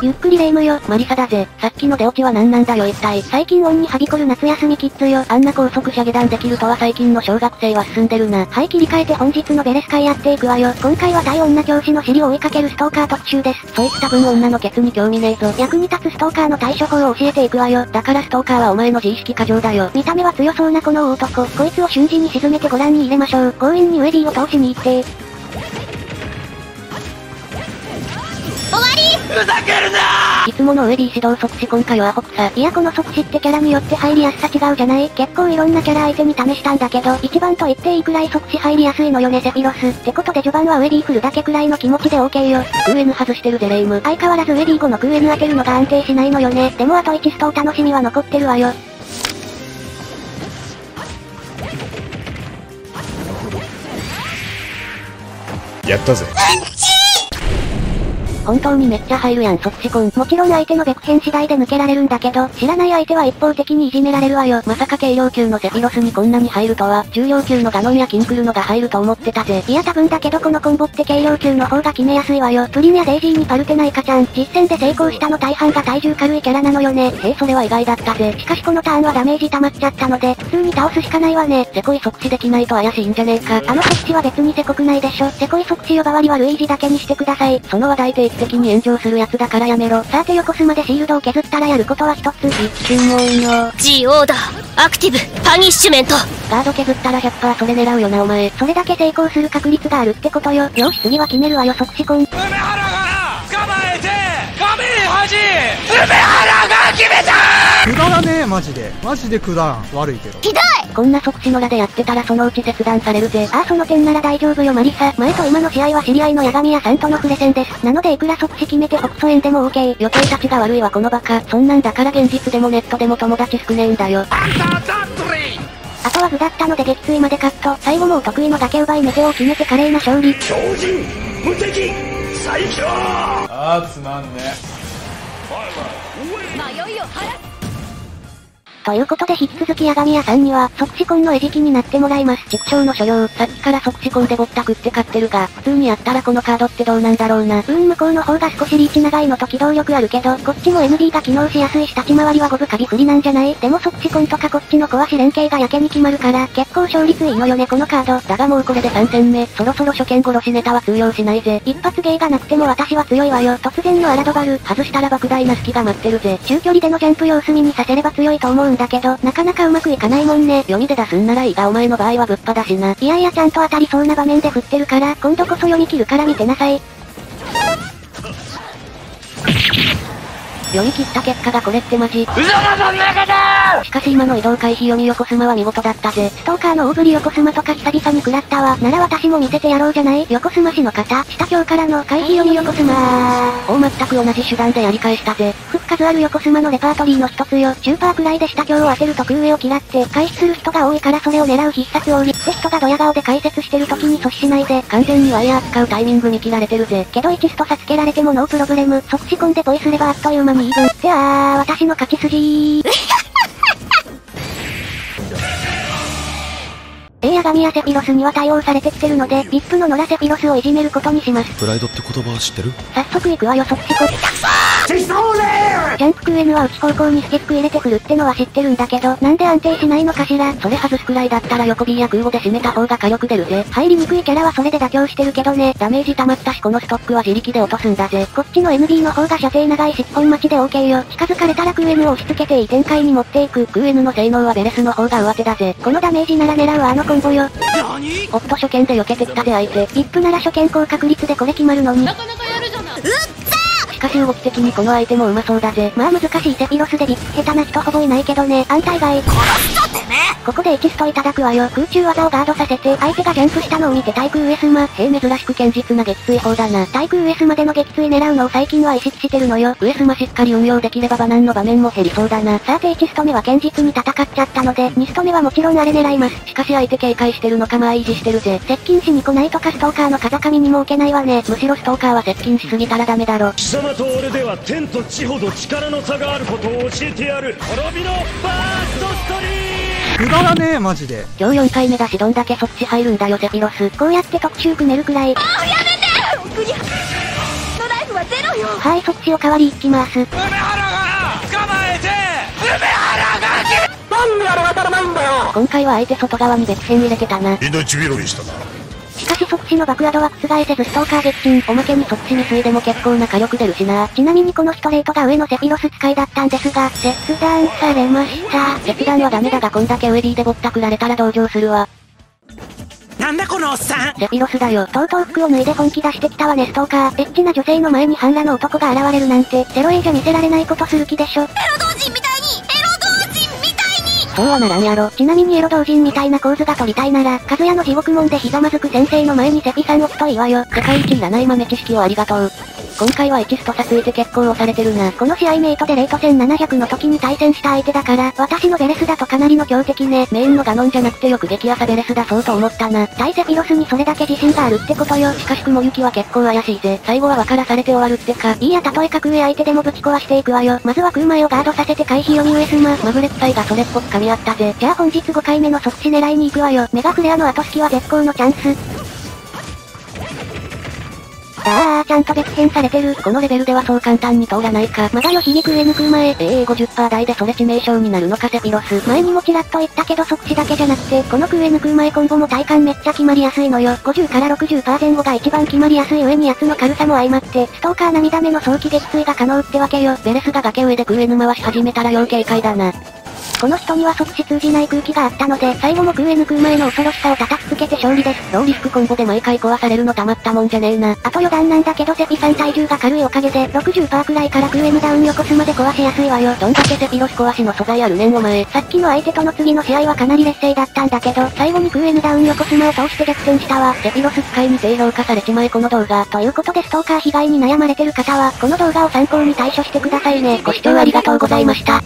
ゆっくり霊夢よ。マリサだぜ。さっきの出落ちは何なんだよ一体。最近恩にはびこる夏休みキッズよ。あんな高速車下段できるとは最近の小学生は進んでるな。はい、切り替えて本日のベレス会やっていくわよ。今回は対女教師の尻を追いかけるストーカー特集です。そいつ多分女のケツに興味ねえぞ。役に立つストーカーの対処法を教えていくわよ。だからストーカーはお前の自意識過剰だよ。見た目は強そうなこの大男。こいつを瞬時に沈めてご覧に入れましょう。強引にウェディを通しに行ってー。ふざけるないつものウェディ指導即死。今回はアホくさ。いや、この即死ってキャラによって入りやすさ違うじゃない。結構いろんなキャラ相手に試したんだけど、一番と言っていいくらい即死入りやすいのよねセフィロス。ってことで序盤はウェディ振るだけくらいの気持ちで OK よ。クーエヌ外してるぜ霊夢。相変わらずウェディ後のクーエヌ当てるのが安定しないのよね。でもあと1ストを楽しみは残ってるわよ。やったぜ。本当にめっちゃ入るやん即死婚。もちろん相手のベク変次第で抜けられるんだけど、知らない相手は一方的にいじめられるわよ。まさか軽量級のセフィロスにこんなに入るとは。重量級のガノンやキンクルのが入ると思ってたぜ。いや多分だけどこのコンボって軽量級の方が決めやすいわよ。プリンやデイジーにパルテナイカちゃん。実戦で成功したの大半が体重軽いキャラなのよね。それは意外だったぜ。しかしこのターンはダメージ溜まっちゃったので、普通に倒すしかないわね。セコイ即死できないと怪しいんじゃねえか。あの即死は別にセコくないでしょ。セコイ即死呼ばわりはルイージだけにしてください。その話題で的に炎上するやつだからやめろ。さてよこすまでシールドを削ったらやることは一つ。一瞬もいいよ。Gオーダー、アクティブ、パニッシュメント。ガード削ったら 100% それ狙うよなお前。それだけ成功する確率があるってことよ。よし次は決めるわよ即死婚。梅原が捕まえて、髪恥。梅原が決めた。くだらねえマジで。マジでくだらん。悪いけど。ひどい。こんな即死のらでやってたらそのうち切断されるぜ。ああその点なら大丈夫よマリサ。前と今の試合は知り合いの矢神屋さんとの触れ戦です。なのでいくら即死決めて北総園でも OK。予定立ちが悪いわこのバカ。そんなんだから現実でもネットでも友達少ねえんだよ。あとは具だったので撃墜までカット。最後もお得意の崖奪いメテオを決めて華麗な勝利。超人無敵最強。あーつまんね。迷いを晴らすということで引き続き矢神屋さんには即死婚の餌食になってもらいます。畜生の所領。さっきから即死婚でぼったくって買ってるが、普通にやったらこのカードってどうなんだろうな。向こうの方が少しリーチ長いのと機動力あるけど、こっちも NB が機能しやすいし立ち回りは五分カビ不利なんじゃない。でも即死婚とかこっちの壊し連携がやけに決まるから、結構勝率いいのよねこのカード。だがもうこれで3戦目。そろそろ初見殺しネタは通用しないぜ。一発芸がなくても私は強いわよ。突然のアラドバル、外したら莫大な隙が待ってるぜ。中距離でのジャンプ様子見にさせれば強いと思うんだけど、なかなかうまくいかないもんね。読みで出すんならいいがお前の場合はぶっぱだしな。いやいやちゃんと当たりそうな場面で振ってるから、今度こそ読み切るから見てなさい。読み切った結果がこれってマジ。嘘だそんなこと。しかし今の移動回避読み横須賀は見事だったぜ。ストーカーの大振り横須賀とか久々に食らったわ。なら私も見せてやろうじゃない。横須賀市の方、下京からの回避読み横須賀。お全く同じ手段でやり返したぜ。数ある横須賀のレパートリーの一つよ。中パーくらいで下京を当てると空上を嫌って回避する人が多いからそれを狙う必殺を折りって人がドヤ顔で解説してる時に阻止しないで。完全にワイヤー使うタイミング見切られてるぜ。けど1スト差つけられてもノープロブレム。即死込んでポイすればあっという間にイーブン。ってあー私の勝ち筋ー。矢神やセフィロスには対応されてきてるので、VIP の野良セフィロスをいじめることにします。プライドって言葉は知ってる？早速行くわよ、即死婚。ジャンプクーエヌは内方向にスティック入れてくるってのは知ってるんだけど、なんで安定しないのかしら。それ外すくらいだったら横 B や空母で締めた方が火力出るぜ。入りにくいキャラはそれで妥協してるけどね。ダメージ溜まったしこのストックは自力で落とすんだぜ。こっちの NB の方が射程長いし、本待ちで OK よ。近づかれたらクーエヌを押し付けていい展開に持っていく。クーエヌの性能はベレスの方が上手だぜ。このダメージなら狙うあのコンボよ。おっと初見で避けてきたで相手。VIP なら初見高確率でこれ決まるのに。なかなかやるじゃない。しかし動き的にこの相手もうまそうだぜ。まあ難しいセフィロスでビップ下手な人ほぼいないけどね。安泰外。殺したてめえ。ここで1ストいただくわよ。空中技をガードさせて、相手がジャンプしたのを見て対空上スマ。へえ珍しく堅実な撃墜法だな。対空上スマでの撃墜狙うのを最近は意識してるのよ。上スマしっかり運用できればバナンの場面も減りそうだな。さて1スト目は堅実に戦っちゃったので、2スト目はもちろんあれ狙います。しかし相手警戒してるのかまあ維持してるぜ。接近しに来ないとかストーカーの風上にも置けないわね。むしろストーカーは接近しすぎたらダメだろ。貴様と俺では天と地ほど力の差があることを教えてやる。滅びのバーストストリーム。くだらねえマジで。今日4回目だしどんだけ即死入るんだよセフィロス。こうやって特集組めるくらい。ああやめて。はゼロよ。はい、そっちおかわりいきます。梅原が捕まえて、梅原がなんであれ渡らないんだよ。今回はあえて外側に別線入れてたな。命拾いしたな。しかし即死の爆アドは覆せずストーカー撃沈、おまけに即死未遂でも結構な火力出るしな。ちなみにこのストレートが上のセフィロス使いだったんですが、切断されました。切断はダメだがこんだけウェディでぼったくられたら同情するわ。なんだこのおっさん。セフィロスだよ。とうとう服を脱いで本気出してきたわねストーカー。エッチな女性の前に半裸の男が現れるなんて0Aじゃ見せられないことする気でしょ。エロ同人みたいに、エロ同人みたいに。そうはならんやろ。ちなみにエロ同人みたいな構図が撮りたいなら、和也の地獄門でひざまずく先生の前にセフィさん置くといいわよ。世界一占い豆知識をありがとう。今回は1スト差ついて結構押されてるな。この試合メイトでレート1700の時に対戦した相手だから、私のベレスだとかなりの強敵ね。メインのガノンじゃなくてよく激朝ベレスだそうと思ったな。対セフィロスにそれだけ自信があるってことよ。しかし雲行きは結構怪しいぜ。最後は分からされて終わるってか。いいや、たとえ格上相手でもぶち壊していくわよ。まずは空前をガードさせて回避読み上様。マグレッサイがそれっぽく噛み合ったぜ。じゃあ本日5回目の即死狙いに行くわよ。メガフレアの後隙は絶好のチャンス。ああ、ちゃんと別編されてる。このレベルではそう簡単に通らないか。まだよ皮肉上抜く前。50% 台でそれ致命傷になるのかセフィロス。前にもちらっと言ったけど即死だけじゃなくて、この上抜く前コンボも体感めっちゃ決まりやすいのよ。50から 60% 前後が一番決まりやすい上にやつの軽さも相まって、ストーカー涙目の早期撃墜が可能ってわけよ。ベレスが崖上で空N回し始めたら要警戒だな。この人には即死通じない空気があったので、最後も空へ抜く前の恐ろしさを叩きつけて勝利です。ローリスクコンボで毎回壊されるのたまったもんじゃねえな。あと余談なんだけどセフィさん体重が軽いおかげで、60% くらいから空へ無ダウン横須まで壊しやすいわよ。どんだけセフィロス壊しの素材あるねんお前。さっきの相手との次の試合はかなり劣勢だったんだけど、最後に空へ無ダウン横須まを通して逆転したわ。セフィロス使いに低評価されちまえこの動画。ということでストーカー被害に悩まれてる方は、この動画を参考に対処してくださいね。ご視聴ありがとうございました。